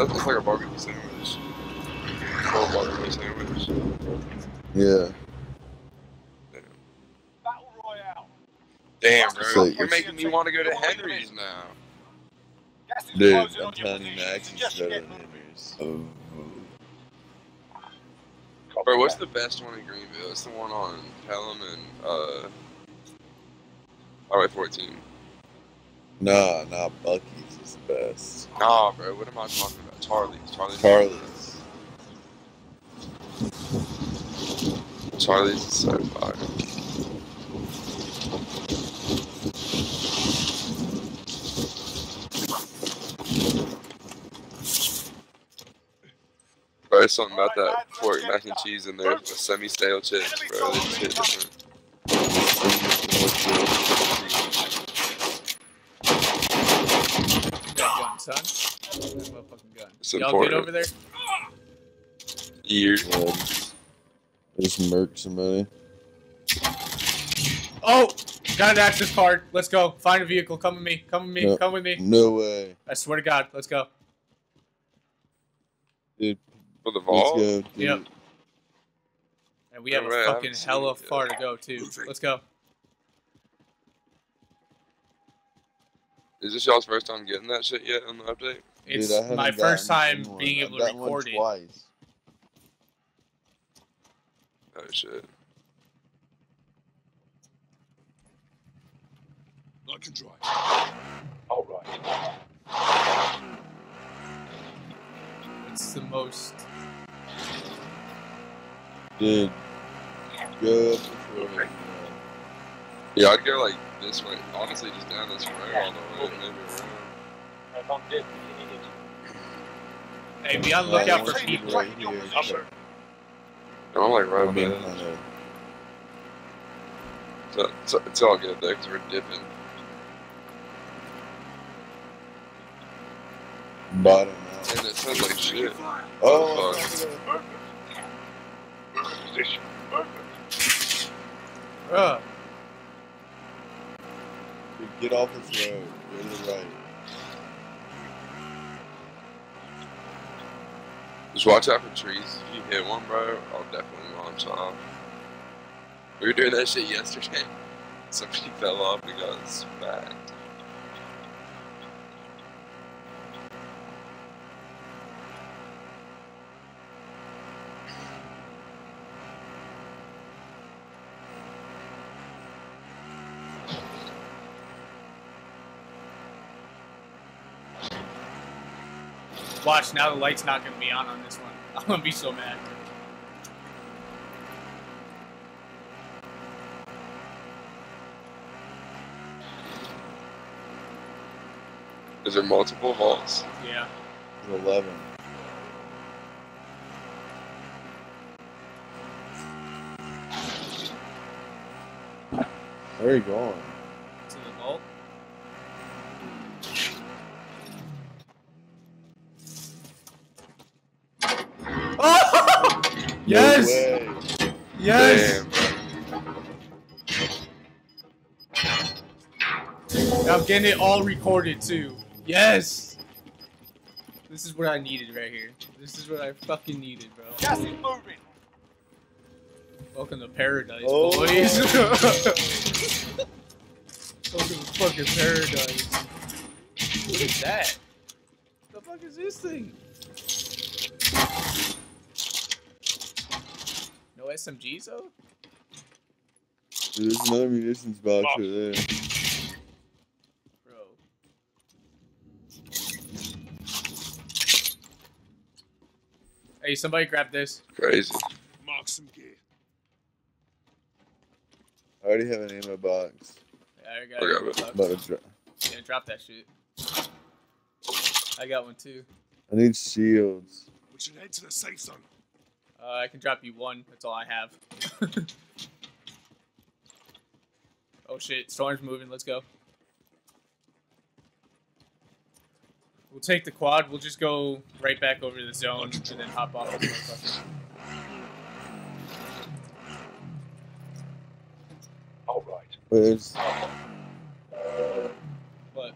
That looks like a barbecue sandwich. Cold barbecue sandwich. Yeah. Damn. Battle Royale. Damn, bro. You're making me want to go to Henry's now. Dude, I'm telling you, I can just go to Henry's. Oh. Bro, what's the best one in Greenville? It's the one on Pelham and, Highway 14. Nah, Bucky's is the best. Nah, bro, what am I talking about? Charlie's. Charlie's is so fire. Bro, there's something about that pork mac and cheese in there with semi-stale chips, bro. This shit different. Son. It's y'all good over there? Years old. Just murk somebody. Oh! Got an access card. Let's go. Find a vehicle. Come with me. No, come with me. No way. I swear to God. Let's go. Dude. For the vault? Let's go, dude. Yep. And we have a fucking hella far to go, too. Let's go. Is this y'all's first time getting that shit yet on the update? It's dude, my first time being able to record it. Twice. Oh shit. I can drive. Alright. It's the most. Dude. Good. Yeah, I'd go like this way. Honestly, just down this road all the way. Maybe. Hey, be on the lookout for people right here. No, I'm like right behind. It's all good though, because we're dipping. Bottom. And it sounds like shit. Oh, fuck. Position. Bruh. Get off this road. Go to the right. Just watch out for trees. If you hit one, bro, I'll definitely launch off. We were doing that shit yesterday. Somebody fell off and got smacked. Watch, now the light's not going to be on this one. I'm going to be so mad. Is there multiple halts? Yeah. There's 11. Where are you going? To the vault. Yes! No yes! Damn. I'm getting it all recorded too. Yes! This is what I needed right here. This is what I fucking needed, bro. Gas is moving! Welcome to paradise, boys. Welcome to fucking paradise. What is that? What the fuck is this thing? No SMGs though? Dude, there's another munitions box right there. Bro. Hey, somebody grab this. Crazy. Mark some gear. I already have an ammo box. Yeah, I got it. Yeah, drop that shit. I got one too. I need shields. We should head to the safe zone. I can drop you one. That's all I have. Oh shit, storm's moving. Let's go. We'll take the quad. We'll just go right back over the zone and then hop off. All right. Where's? What?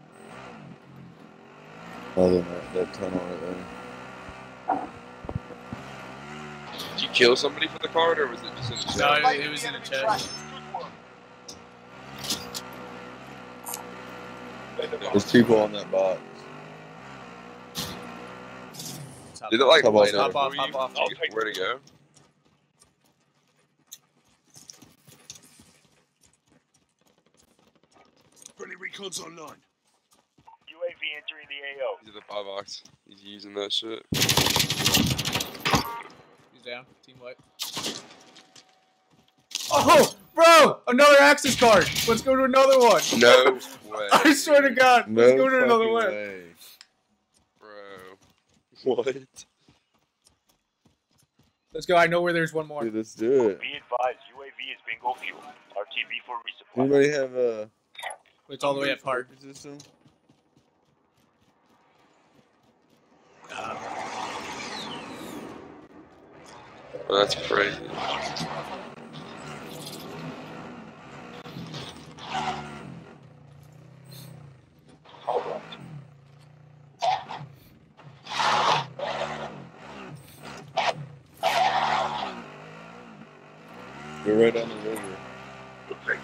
Oh, they're not, that tunnel right there. kill somebody for the card, or was it just in the chat? No, it was in the chat. There's people on that box. Did it like light up? Hop off, where to go? Friendly recon's online. UAV entering the AO. He's at the buy box. He's using that shit. He's down. Team wipe. Oh! Bro! Another access card! Let's go to another one! No way. I swear to God, no, let's go to another one. Bro. What? Let's go, I know where there's one more. Dude, let's do it. Be advised, UAV is bingo fuel. RTB for resupply. Anybody have a... It's all the way up hard. System? Oh, that's crazy. We're right on the river. Okay.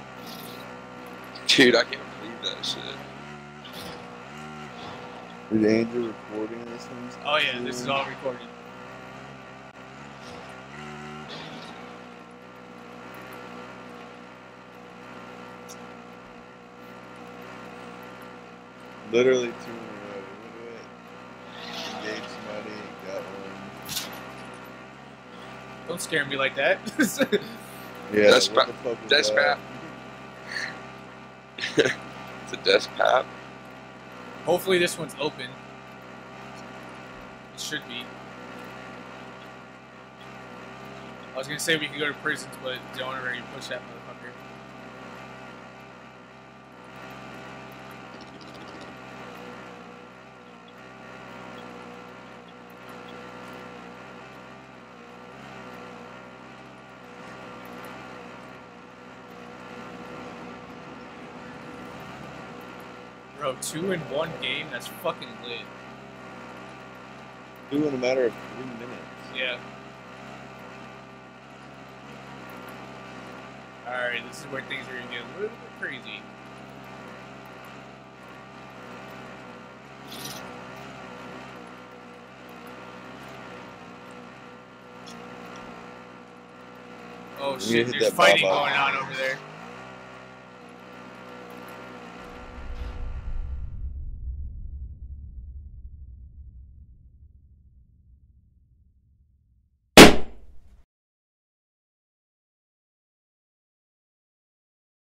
Dude, I can't believe that shit. Is Andrew recording this thing? Oh yeah, this is all recorded. Literally 2 in a row. Engage somebody, got one. Don't scare me like that. Yeah, desk pap. It's a desk pap. Hopefully this one's open. It should be. I was gonna say we can go to prisons, but don't already push that motherfucker. Bro, 2 in 1 game, that's fucking lit. 2 in a matter of 3 minutes. Yeah. Alright, this is where things are gonna get a little bit crazy. Oh shit, there's fighting going on over there.